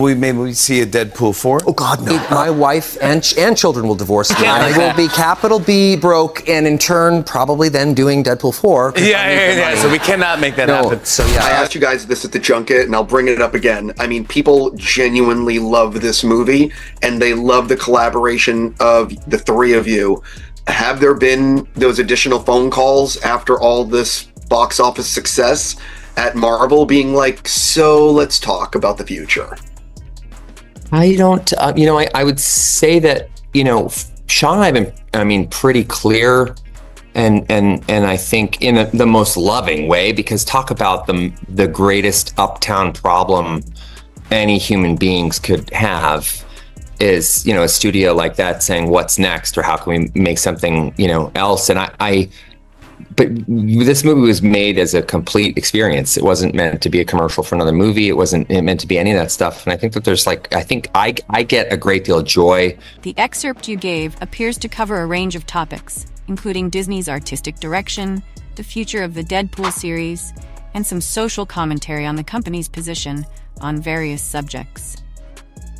We maybe see a Deadpool 4? Oh, God, no. My wife and children will divorce me. I will be capital B broke and in turn probably then doing Deadpool 4. Yeah. So we cannot make that happen. So, yeah. I asked you guys this at the junket, and I'll bring it up again. I mean, people genuinely love this movie, and they love the collaboration of the three of you. Have there been those additional phone calls after all this box office success at Marvel being like, so let's talk about the future? I don't, you know, I would say that, you know, Sean and I have been, I mean, pretty clear and I think in the most loving way, because talk about the greatest uptown problem any human beings could have is, you know, a studio like that saying what's next or how can we make something, you know, else. And but this movie was made as a complete experience. It wasn't meant to be a commercial for another movie. It wasn't meant to be any of that stuff. And I think that there's like, I get a great deal of joy. The excerpt you gave appears to cover a range of topics, including Disney's artistic direction, the future of the Deadpool series, and some social commentary on the company's position on various subjects.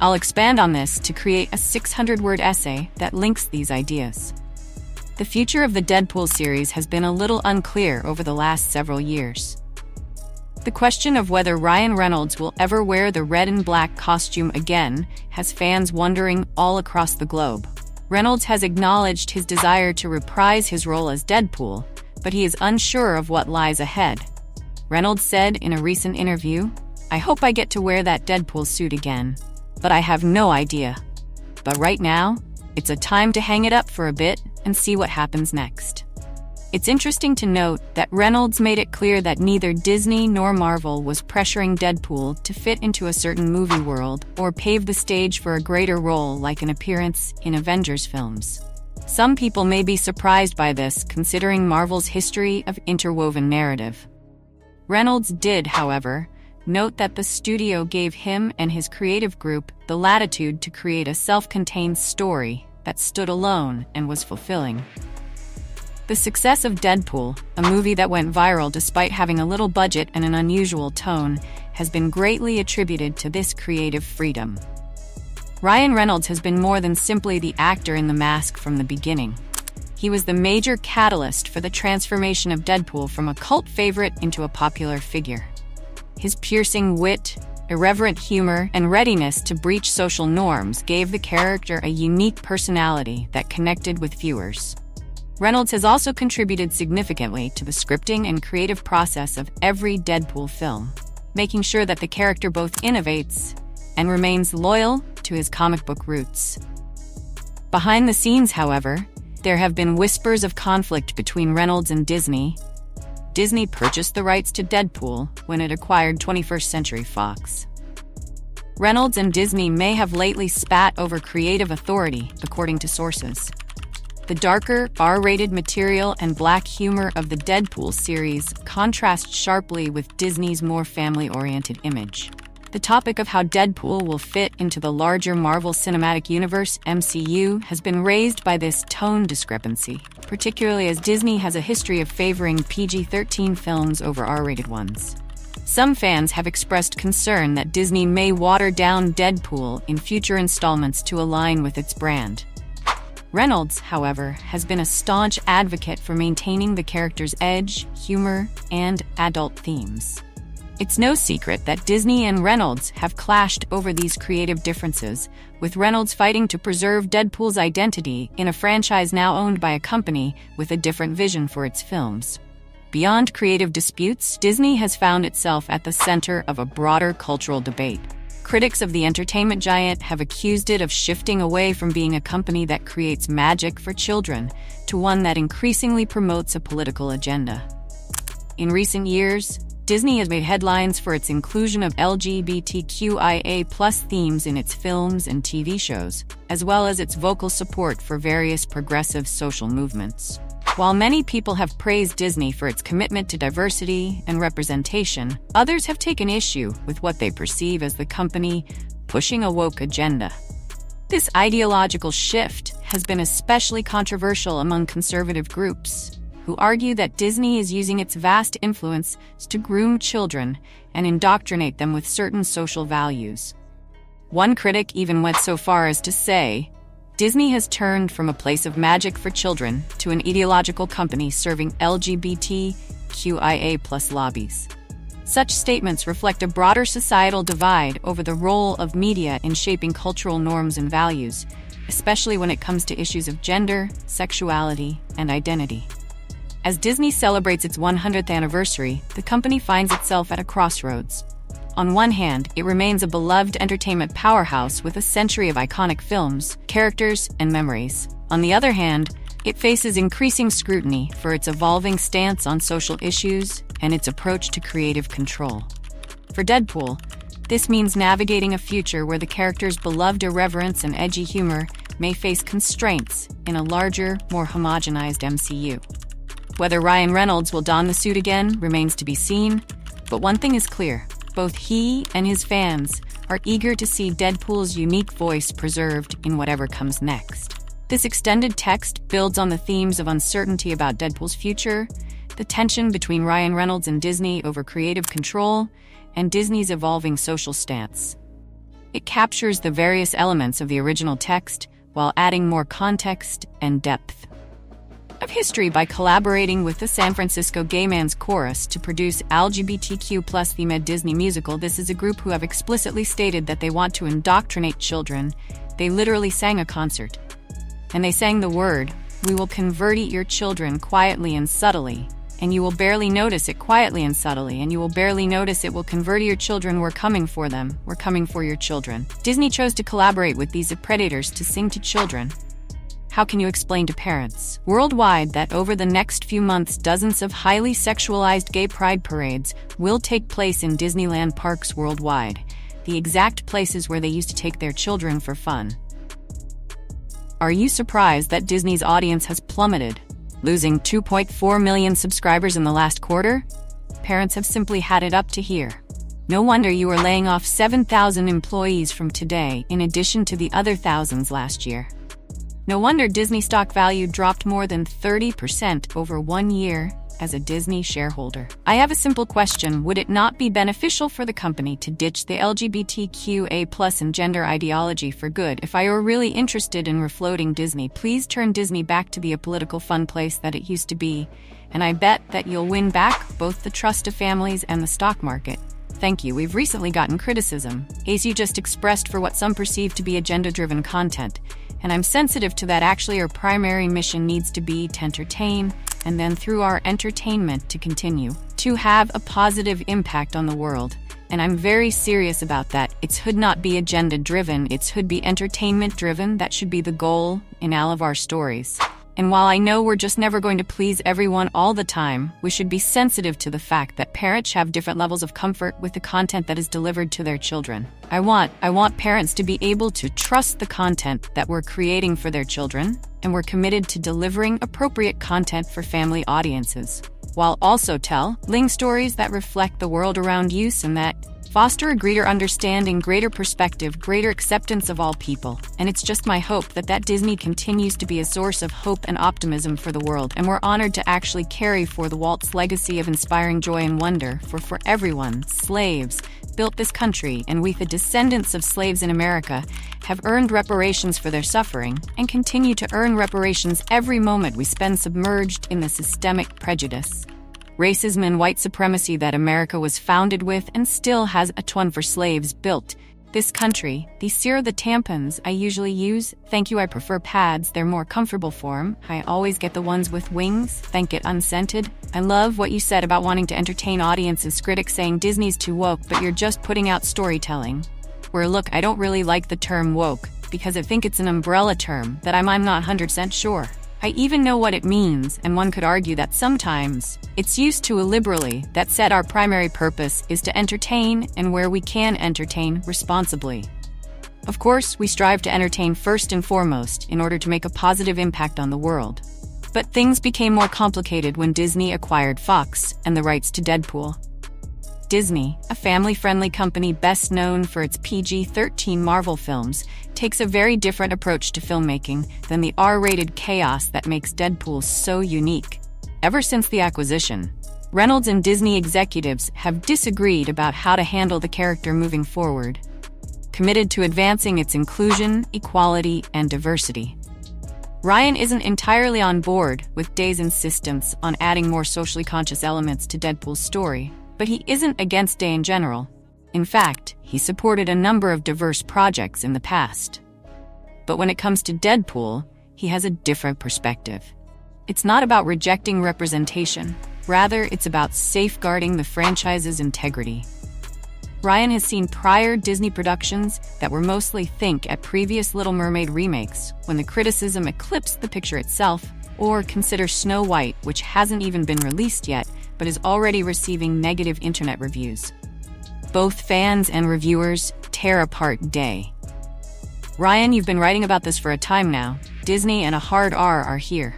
I'll expand on this to create a 600-word essay that links these ideas. The future of the Deadpool series has been a little unclear over the last several years. The question of whether Ryan Reynolds will ever wear the red and black costume again has fans wondering all across the globe. Reynolds has acknowledged his desire to reprise his role as Deadpool, but he is unsure of what lies ahead. Reynolds said in a recent interview, "I hope I get to wear that Deadpool suit again, but I have no idea. But right now, it's a time to hang it up for a bit and see what happens next." It's interesting to note that Reynolds made it clear that neither Disney nor Marvel was pressuring Deadpool to fit into a certain movie world or pave the stage for a greater role like an appearance in Avengers films. Some people may be surprised by this considering Marvel's history of interwoven narrative. Reynolds did, however, note that the studio gave him and his creative group the latitude to create a self-contained story that stood alone and was fulfilling. The success of Deadpool, a movie that went viral despite having a little budget and an unusual tone, has been greatly attributed to this creative freedom. Ryan Reynolds has been more than simply the actor in the mask from the beginning. He was the major catalyst for the transformation of Deadpool from a cult favorite into a popular figure. His piercing wit, irreverent humor, and readiness to breach social norms gave the character a unique personality that connected with viewers. Reynolds has also contributed significantly to the scripting and creative process of every Deadpool film, making sure that the character both innovates and remains loyal to his comic book roots. Behind the scenes, however, there have been whispers of conflict between Reynolds and Disney. Disney purchased the rights to Deadpool when it acquired 21st Century Fox. Reynolds and Disney may have lately spat over creative authority, according to sources. The darker, R-rated material and black humor of the Deadpool series contrast sharply with Disney's more family-oriented image. The topic of how Deadpool will fit into the larger Marvel Cinematic Universe (MCU) has been raised by this tone discrepancy, particularly as Disney has a history of favoring PG-13 films over R-rated ones. Some fans have expressed concern that Disney may water down Deadpool in future installments to align with its brand. Reynolds, however, has been a staunch advocate for maintaining the character's edge, humor, and adult themes. It's no secret that Disney and Reynolds have clashed over these creative differences, with Reynolds fighting to preserve Deadpool's identity in a franchise now owned by a company with a different vision for its films. Beyond creative disputes, Disney has found itself at the center of a broader cultural debate. Critics of the entertainment giant have accused it of shifting away from being a company that creates magic for children to one that increasingly promotes a political agenda. In recent years, Disney has made headlines for its inclusion of LGBTQIA+ themes in its films and TV shows, as well as its vocal support for various progressive social movements. While many people have praised Disney for its commitment to diversity and representation, others have taken issue with what they perceive as the company pushing a woke agenda. This ideological shift has been especially controversial among conservative groups, who argue that Disney is using its vast influence to groom children and indoctrinate them with certain social values. One critic even went so far as to say, Disney has turned from a place of magic for children to an ideological company serving LGBTQIA+ lobbies. Such statements reflect a broader societal divide over the role of media in shaping cultural norms and values, especially when it comes to issues of gender, sexuality, and identity. As Disney celebrates its 100th anniversary, the company finds itself at a crossroads. On one hand, it remains a beloved entertainment powerhouse with a century of iconic films, characters, and memories. On the other hand, it faces increasing scrutiny for its evolving stance on social issues and its approach to creative control. For Deadpool, this means navigating a future where the character's beloved irreverence and edgy humor may face constraints in a larger, more homogenized MCU. Whether Ryan Reynolds will don the suit again remains to be seen, but one thing is clear. Both he and his fans are eager to see Deadpool's unique voice preserved in whatever comes next. This extended text builds on the themes of uncertainty about Deadpool's future, the tension between Ryan Reynolds and Disney over creative control, and Disney's evolving social stance. It captures the various elements of the original text while adding more context and depth of history by collaborating with the San Francisco Gay Man's Chorus to produce LGBTQ+ themed Disney musical. This is a group who have explicitly stated that they want to indoctrinate children. They literally sang a concert. And they sang the word, "We will converti your children quietly and subtly, and you will barely notice it." Quietly and subtly, and you will barely notice it. Will converti your children. We're coming for them. We're coming for your children. Disney chose to collaborate with these predators to sing to children. How can you explain to parents worldwide that over the next few months, dozens of highly sexualized gay pride parades will take place in Disneyland parks worldwide, the exact places where they used to take their children for fun? Are you surprised that Disney's audience has plummeted, losing 2.4 million subscribers in the last quarter? Parents have simply had it up to here. No wonder you are laying off 7,000 employees from today, in addition to the other thousands last year. No wonder Disney stock value dropped more than 30% over 1 year as a Disney shareholder. I have a simple question. Would it not be beneficial for the company to ditch the LGBTQA+ and gender ideology for good? If I were really interested in refloating Disney, please turn Disney back to the political fun place that it used to be, and I bet that you'll win back both the trust of families and the stock market. Thank you. We've recently gotten criticism, as you just expressed, for what some perceive to be agenda-driven content, and I'm sensitive to that. Actually, our primary mission needs to be to entertain, and then through our entertainment to continue to have a positive impact on the world. And I'm very serious about that. It should not be agenda-driven, it should be entertainment-driven. That should be the goal in all of our stories. And while I know we're just never going to please everyone all the time, we should be sensitive to the fact that parents have different levels of comfort with the content that is delivered to their children. I want parents to be able to trust the content that we're creating for their children, and we're committed to delivering appropriate content for family audiences, while also telling stories that reflect the world around you and that foster a greater understanding, greater perspective, greater acceptance of all people. And it's just my hope that Disney continues to be a source of hope and optimism for the world, and we're honored to actually carry for the Walt's legacy of inspiring joy and wonder, for everyone. Slaves built this country, and we, the descendants of slaves in America, have earned reparations for their suffering, and continue to earn reparations every moment we spend submerged in the systemic prejudice, racism, and white supremacy that America was founded with and still has a twin for. Slaves built this country. These are the tampons I usually use. Thank you. I prefer pads. They're more comfortable form. I always get the ones with wings. Thank it unscented. I love what you said about wanting to entertain audiences. Critics saying Disney's too woke, but you're just putting out storytelling. Where look, I don't really like the term woke because I think it's an umbrella term that I'm not 100% sure I even know what it means, and one could argue that sometimes it's used too illiberally. That said, our primary purpose is to entertain, and where we can entertain responsibly. Of course, we strive to entertain first and foremost in order to make a positive impact on the world. But things became more complicated when Disney acquired Fox and the rights to Deadpool. Disney, a family-friendly company best known for its PG-13 Marvel films, takes a very different approach to filmmaking than the R-rated chaos that makes Deadpool so unique. Ever since the acquisition, Reynolds and Disney executives have disagreed about how to handle the character moving forward. committed to advancing its inclusion, equality, and diversity. Ryan isn't entirely on board with Day's insistence on adding more socially conscious elements to Deadpool's story, but he isn't against Day in general. In fact, he supported a number of diverse projects in the past. But when it comes to Deadpool, he has a different perspective. It's not about rejecting representation. Rather, it's about safeguarding the franchise's integrity. Ryan has seen prior Disney productions that were mostly think at previous Little Mermaid remakes when the criticism eclipsed the picture itself, or consider Snow White, which hasn't even been released yet, but is already receiving negative internet reviews. Both fans and reviewers tear apart Day. Ryan, you've been writing about this for a time now. Disney and a hard R are here.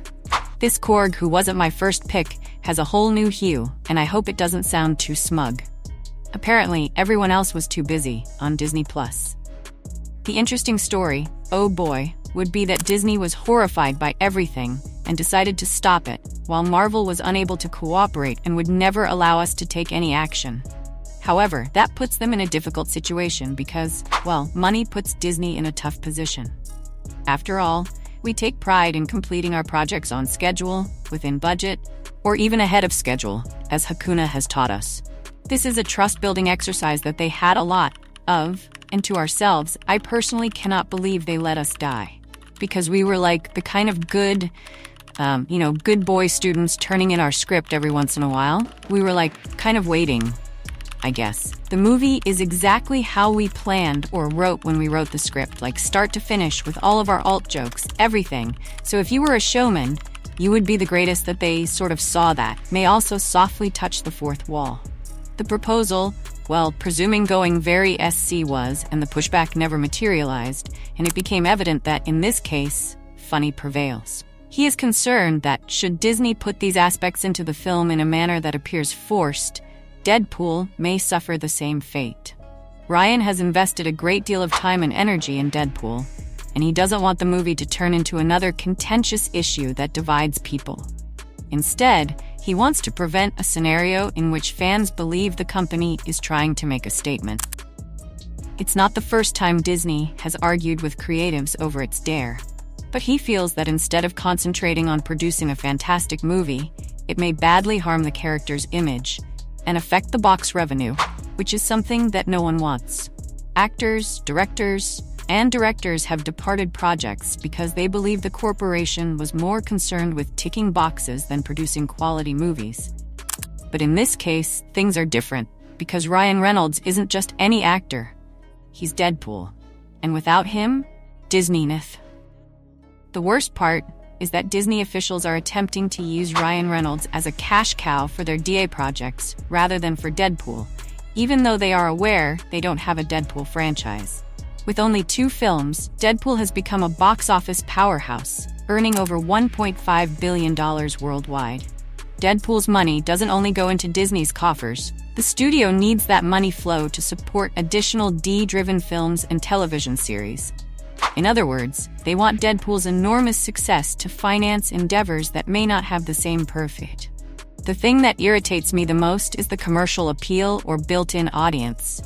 This Korg, who wasn't my first pick, has a whole new hue, and I hope it doesn't sound too smug. Apparently, everyone else was too busy on Disney+. The interesting story, oh boy, would be that Disney was horrified by everything and decided to stop it, while Marvel was unable to cooperate and would never allow us to take any action. However, that puts them in a difficult situation because, well, money puts Disney in a tough position. After all, we take pride in completing our projects on schedule, within budget, or even ahead of schedule, as Hakuna has taught us. This is a trust-building exercise that they had a lot of, and to ourselves, I personally cannot believe they let us die. Because we were like the kind of good, good boy students turning in our script every once in a while. We were like kind of waiting, I guess. The movie is exactly how we planned or wrote when we wrote the script, like start to finish with all of our alt jokes, everything. So if you were a showman, you would be the greatest that they sort of saw that, may also softly touch the fourth wall. The proposal, well, presuming going very SC was, and the pushback never materialized, and it became evident that, in this case, funny prevails. He is concerned that, should Disney put these aspects into the film in a manner that appears forced, Deadpool may suffer the same fate. Ryan has invested a great deal of time and energy in Deadpool, and he doesn't want the movie to turn into another contentious issue that divides people. Instead, he wants to prevent a scenario in which fans believe the company is trying to make a statement. It's not the first time Disney has argued with creatives over its Dare, but he feels that instead of concentrating on producing a fantastic movie, it may badly harm the character's image and affect the box revenue, which is something that no one wants. Actors, directors have departed projects because they believe the corporation was more concerned with ticking boxes than producing quality movies. But in this case, things are different, because Ryan Reynolds isn't just any actor. He's Deadpool. And without him, Disneyness. The worst part is that Disney officials are attempting to use Ryan Reynolds as a cash cow for their DA projects, rather than for Deadpool, even though they are aware they don't have a Deadpool franchise. With only 2 films, Deadpool has become a box office powerhouse, earning over $1.5 billion worldwide. Deadpool's money doesn't only go into Disney's coffers. The studio needs that money flow to support additional D-driven films and television series. In other words, they want Deadpool's enormous success to finance endeavors that may not have the same profit. The thing that irritates me the most is the commercial appeal or built-in audience.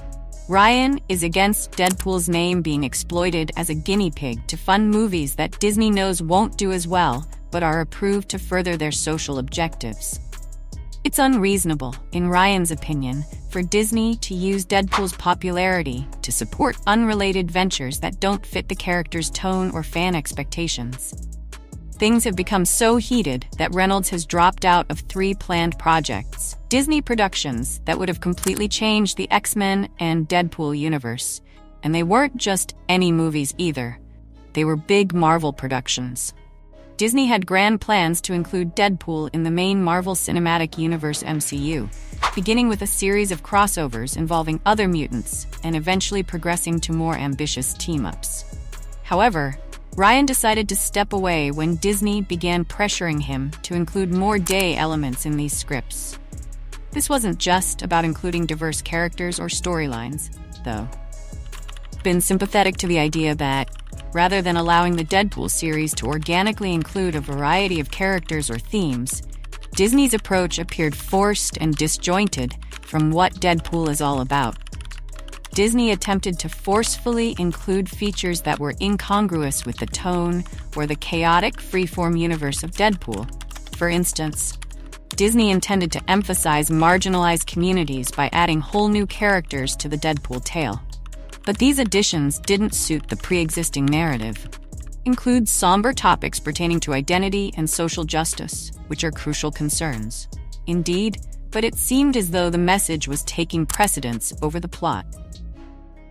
Ryan is against Deadpool's name being exploited as a guinea pig to fund movies that Disney knows won't do as well, but are approved to further their social objectives. It's unreasonable, in Ryan's opinion, for Disney to use Deadpool's popularity to support unrelated ventures that don't fit the character's tone or fan expectations. Things have become so heated that Reynolds has dropped out of 3 planned projects, Disney productions that would have completely changed the X-Men and Deadpool universe. And they weren't just any movies either. They were big Marvel productions. Disney had grand plans to include Deadpool in the main Marvel Cinematic Universe MCU, beginning with a series of crossovers involving other mutants and eventually progressing to more ambitious team-ups. However, Ryan decided to step away when Disney began pressuring him to include more Day elements in these scripts. This wasn't just about including diverse characters or storylines, though. Been sympathetic to the idea that, rather than allowing the Deadpool series to organically include a variety of characters or themes, Disney's approach appeared forced and disjointed from what Deadpool is all about. Disney attempted to forcefully include features that were incongruous with the tone or the chaotic freeform universe of Deadpool. For instance, Disney intended to emphasize marginalized communities by adding whole new characters to the Deadpool tale. But these additions didn't suit the pre-existing narrative. Include somber topics pertaining to identity and social justice, which are crucial concerns. Indeed, but it seemed as though the message was taking precedence over the plot.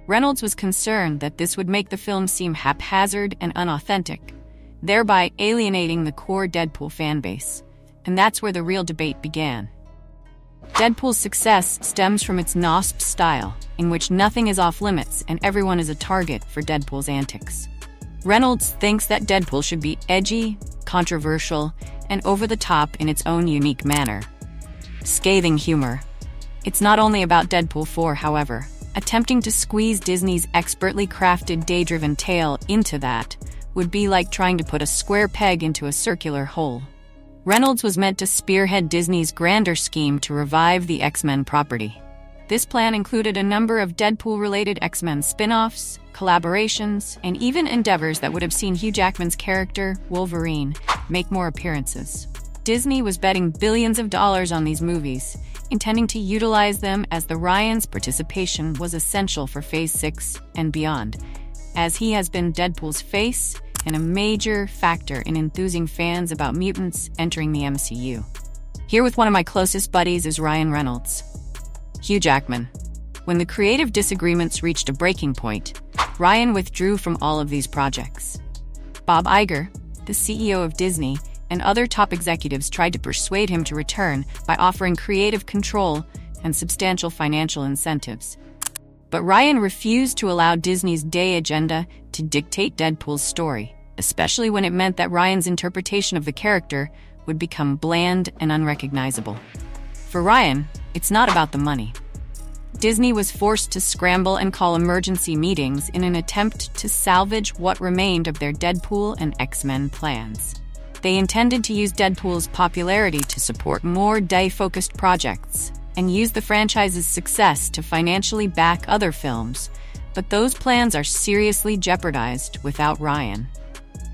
Reynolds was concerned that this would make the film seem haphazard and unauthentic, thereby alienating the core Deadpool fanbase. And that's where the real debate began. Deadpool's success stems from its NOSP style, in which nothing is off-limits and everyone is a target for Deadpool's antics. Reynolds thinks that Deadpool should be edgy, controversial, and over-the-top in its own unique manner. Scathing humor. It's not only about Deadpool 4, however. Attempting to squeeze Disney's expertly crafted day-driven tale into that would be like trying to put a square peg into a circular hole. Reynolds was meant to spearhead Disney's grander scheme to revive the X-Men property. This plan included a number of Deadpool-related X-Men spin-offs, collaborations, and even endeavors that would have seen Hugh Jackman's character, Wolverine, make more appearances. Disney was betting billions of dollars on these movies, intending to utilize them as the Ryan's participation was essential for Phase 6 and beyond, as he has been Deadpool's face and a major factor in enthusing fans about mutants entering the MCU. Here with one of my closest buddies is Ryan Reynolds. Hugh Jackman. When the creative disagreements reached a breaking point, Ryan withdrew from all of these projects. Bob Iger, the CEO of Disney, and other top executives tried to persuade him to return by offering creative control and substantial financial incentives. But Ryan refused to allow Disney's day agenda to dictate Deadpool's story, especially when it meant that Ryan's interpretation of the character would become bland and unrecognizable. For Ryan, it's not about the money. Disney was forced to scramble and call emergency meetings in an attempt to salvage what remained of their Deadpool and X-Men plans. They intended to use Deadpool's popularity to support more day-focused projects and use the franchise's success to financially back other films, but those plans are seriously jeopardized without Ryan.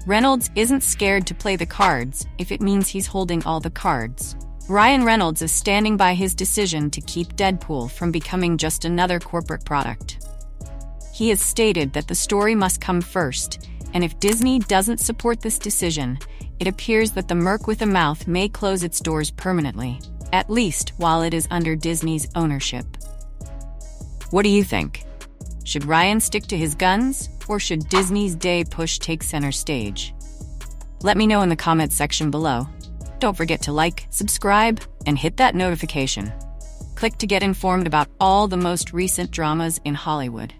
Reynolds isn't scared to play the cards if it means he's holding all the cards. Ryan Reynolds is standing by his decision to keep Deadpool from becoming just another corporate product. He has stated that the story must come first, and if Disney doesn't support this decision, it appears that the Merc with a Mouth may close its doors permanently, at least while it is under Disney's ownership. What do you think? Should Ryan stick to his guns, or should Disney's day push take center stage? Let me know in the comments section below. Don't forget to like, subscribe, and hit that notification. Click to get informed about all the most recent dramas in Hollywood.